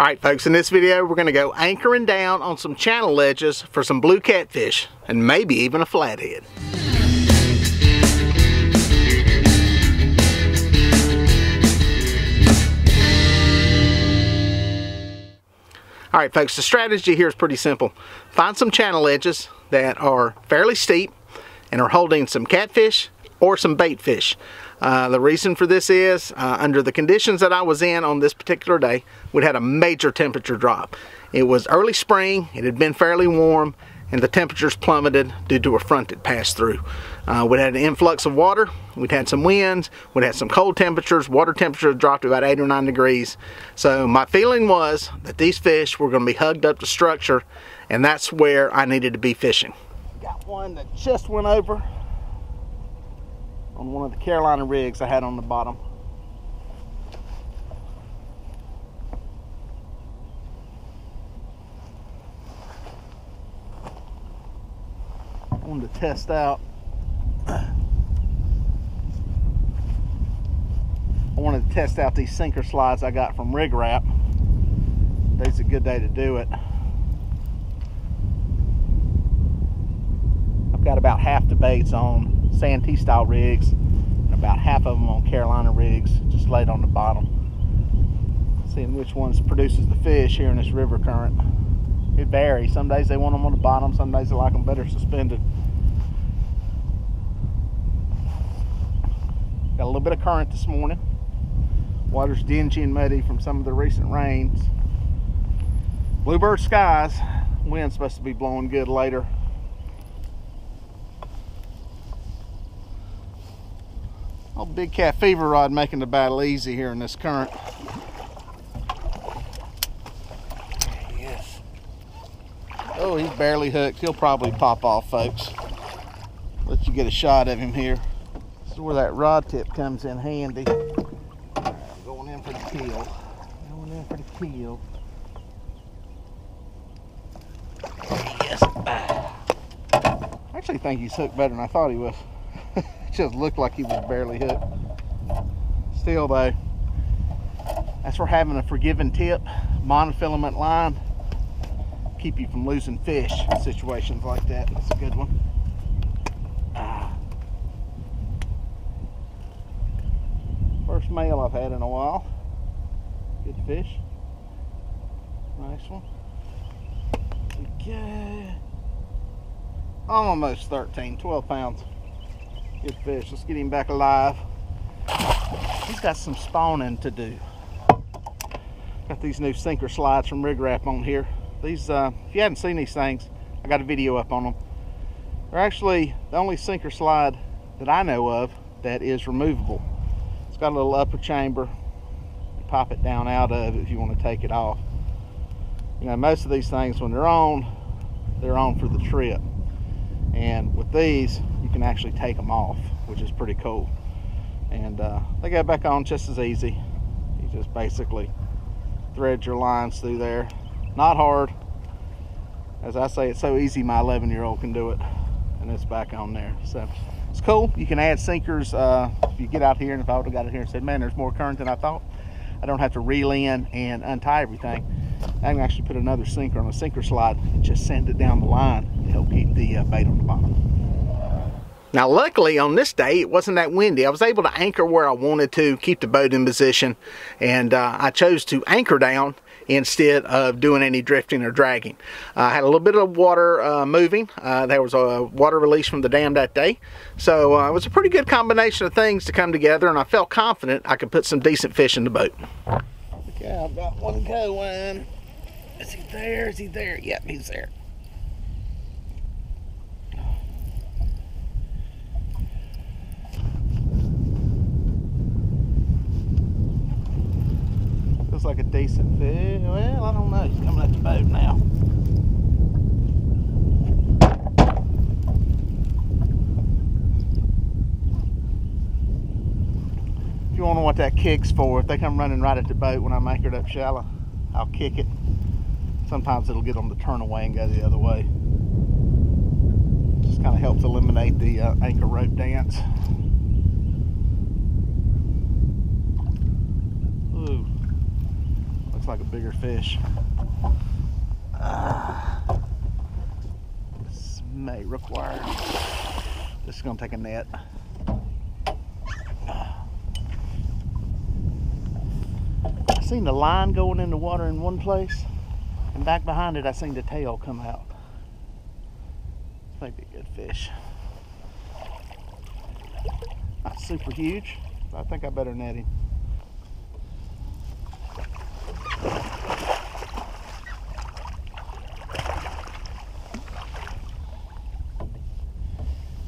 Alright folks, in this video we're going to go anchoring down on some channel ledges for some blue catfish and maybe even a flathead. Alright folks, the strategy here is pretty simple. Find some channel ledges that are fairly steep and are holding some catfish or some bait fish. The reason for this is under the conditions that I was in on this particular day, we had a major temperature drop. It was early spring, it had been fairly warm, and the temperatures plummeted due to a front that passed through. We had an influx of water, we'd had some winds, we'd had some cold temperatures, water temperature dropped to about 8 or 9 degrees. So my feeling was that these fish were going to be hugged up to structure, and that's where I needed to be fishing. Got one that just went over on one of the Carolina rigs I had on the bottom. I wanted to test out. These sinker slides I got from RigRap. Today's a good day to do it. I've got about half the baits on Santee style rigs and about half of them on Carolina rigs, just laid on the bottom. Seeing which ones produces the fish here in this river current. It varies. Some days they want them on the bottom, some days they like them better suspended. Got a little bit of current this morning. Water's dingy and muddy from some of the recent rains. Bluebird skies. Wind's supposed to be blowing good later. Old big cat fever rod making the battle easy here in this current. There he is. Oh, he's barely hooked. He'll probably pop off, folks. Let you get a shot of him here. This is where that rod tip comes in handy. Right, I'm going in for the kill. Yes. I actually think he's hooked better than I thought he was. Just looked like he was barely hooked. Still though, that's for having a forgiving tip, monofilament line, keep you from losing fish in situations like that. That's a good one. First male I've had in a while. Good fish. Nice one. Okay. Almost 13, 12 pounds. Good fish. Let's get him back alive. He's got some spawning to do. Got these new sinker slides from RigRap on here. These, if you haven't seen these things, I got a video up on them. They're actually the only sinker slide that I know of that is removable. It's got a little upper chamber. You pop it down out of if you want to take it off. You know, most of these things when they're on for the trip. And with these, you can actually take them off, which is pretty cool. And they go back on just as easy. You just basically thread your lines through there. Not hard. As I say, it's so easy my 11-year-old can do it. And it's back on there. So it's cool. You can add sinkers if you get out here. And if I would have got out here and said, man, there's more current than I thought, I don't have to reel in and untie everything. I can actually put another sinker on a sinker slide and just send it down the line to help keep the bait on the bottom. Now luckily on this day it wasn't that windy. I was able to anchor where I wanted to, keep the boat in position, and I chose to anchor down instead of doing any drifting or dragging. I had a little bit of water moving. There was a water release from the dam that day. So it was a pretty good combination of things to come together, and I felt confident I could put some decent fish in the boat. Okay, I've got one going. Is he there? Is he there? Yep, he's there. Feels like a decent fish. Well, I don't know. He's coming at the boat now. You wonder what that kick's for. If they come running right at the boat when I'm anchored up shallow, I'll kick it. Sometimes it'll get them to turn away and go the other way. Just kind of helps eliminate the anchor rope dance. Ooh, looks like a bigger fish. This may require, this is gonna take a net. I seen the line going in the water in one place, and back behind it I seen the tail come out. This may be a good fish. Not super huge, but I think I better net him.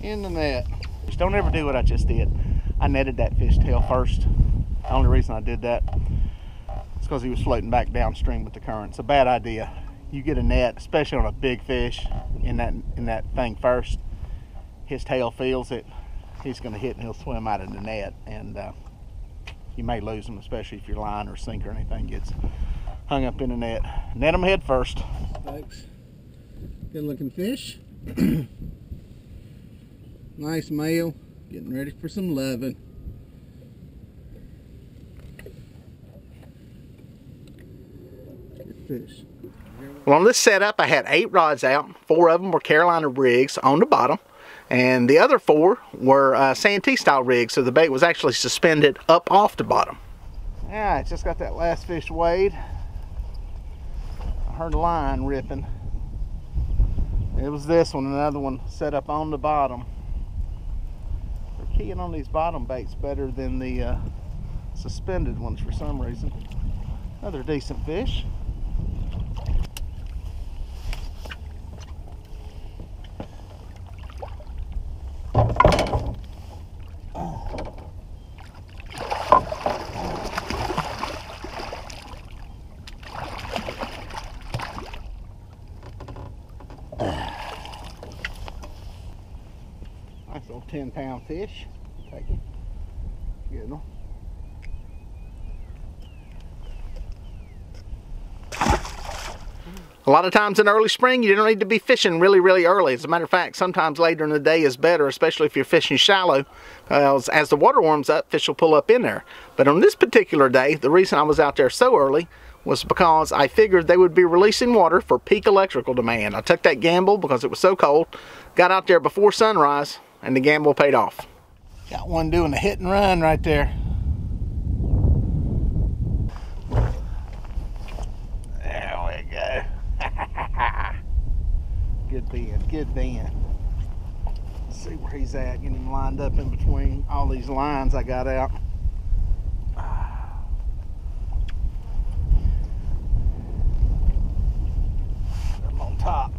In the net. Just don't ever do what I just did. I netted that fish tail first. The only reason I did that is because he was floating back downstream with the current. It's a bad idea. You get a net, especially on a big fish, in that thing first. His tail feels it. He's going to hit and he'll swim out of the net, and you may lose them, especially if your line or sink or anything gets hung up in the net. Net them head first. Folks, good looking fish. Nice male, getting ready for some loving. Good fish. Well, on this setup, I had 8 rods out. 4 of them were Carolina rigs on the bottom, and the other 4 were Santee style rigs, so the bait was actually suspended up off the bottom. Alright, just got that last fish weighed. I heard a line ripping. It was this one, another one set up on the bottom. They're keying on these bottom baits better than the suspended ones for some reason. Another decent fish. Nice little 10-pound fish. Take it. Good one. A lot of times in early spring, you don't need to be fishing really, really early. As a matter of fact, sometimes later in the day is better, especially if you're fishing shallow. As the water warms up, fish will pull up in there. But on this particular day, the reason I was out there so early was because I figured they would be releasing water for peak electrical demand. I took that gamble because it was so cold. Got out there before sunrise, and the gamble paid off. Got one doing a hit and run right there. There we go. Good bend, good bend. Let's see where he's at, getting him lined up in between all these lines I got out. I'm on top.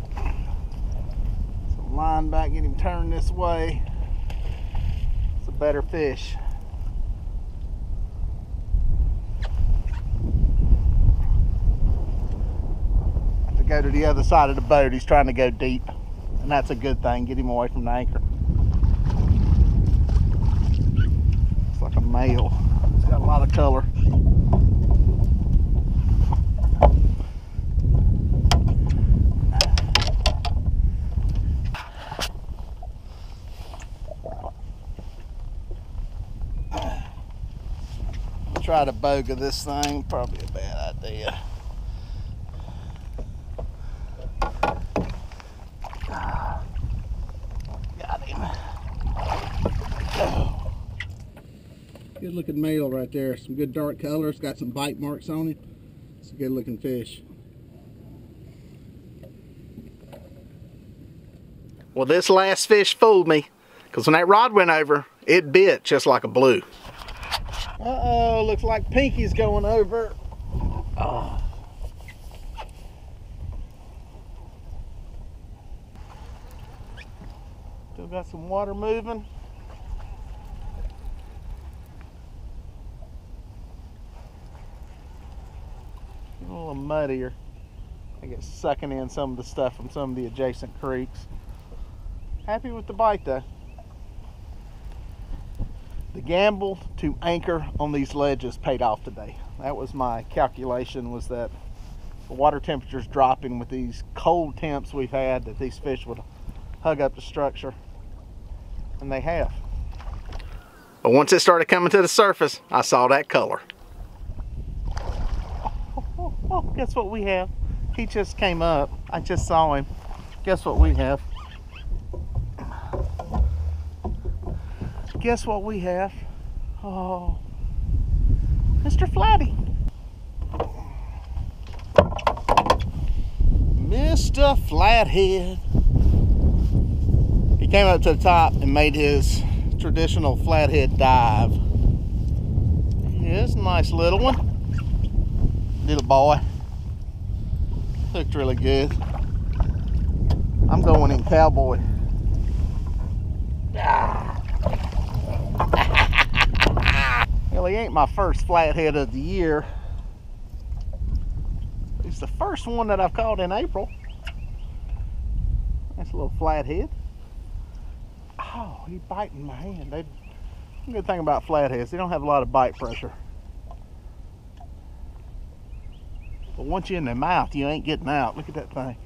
Line back, get him turned this way. It's a better fish. I have to go to the other side of the boat. He's trying to go deep, and that's a good thing. Get him away from the anchor. It's like a male. It's got a lot of color. Try to boga this thing, probably a bad idea. Got him. Oh. Good looking male right there. Some good dark colors, got some bite marks on him. It's a good looking fish. Well, this last fish fooled me, because when that rod went over, it bit just like a blue. Uh-oh, looks like Pinky's going over. Oh. Still got some water moving. Getting a little muddier. I guess sucking in some of the stuff from some of the adjacent creeks. Happy with the bite though. The gamble to anchor on these ledges paid off today. That was my calculation, was that the water temperature's dropping with these cold temps we've had, that these fish would hug up the structure, and they have. But once it started coming to the surface, I saw that color. Guess what we have? He just came up. I just saw him. Guess what we have? Guess what we have? Oh, Mr. Flatty. Mr. Flathead. He came up to the top and made his traditional flathead dive. He is a nice little one. Little boy. Looked really good. I'm going in cowboy. Well, he ain't my first flathead of the year. It's the first one that I've caught in April. That's a little flathead. Oh, he's biting my hand. The good thing about flatheads, they don't have a lot of bite pressure. But once you're in their mouth, you ain't getting out. Look at that thing.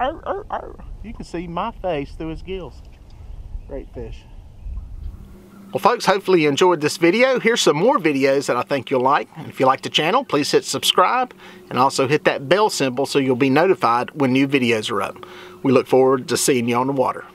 Arr, arr, arr. You can see my face through his gills. Great fish. Well, folks, hopefully you enjoyed this video. Here's some more videos that I think you'll like. And if you like the channel, please hit subscribe and also hit that bell symbol so you'll be notified when new videos are up. We look forward to seeing you on the water.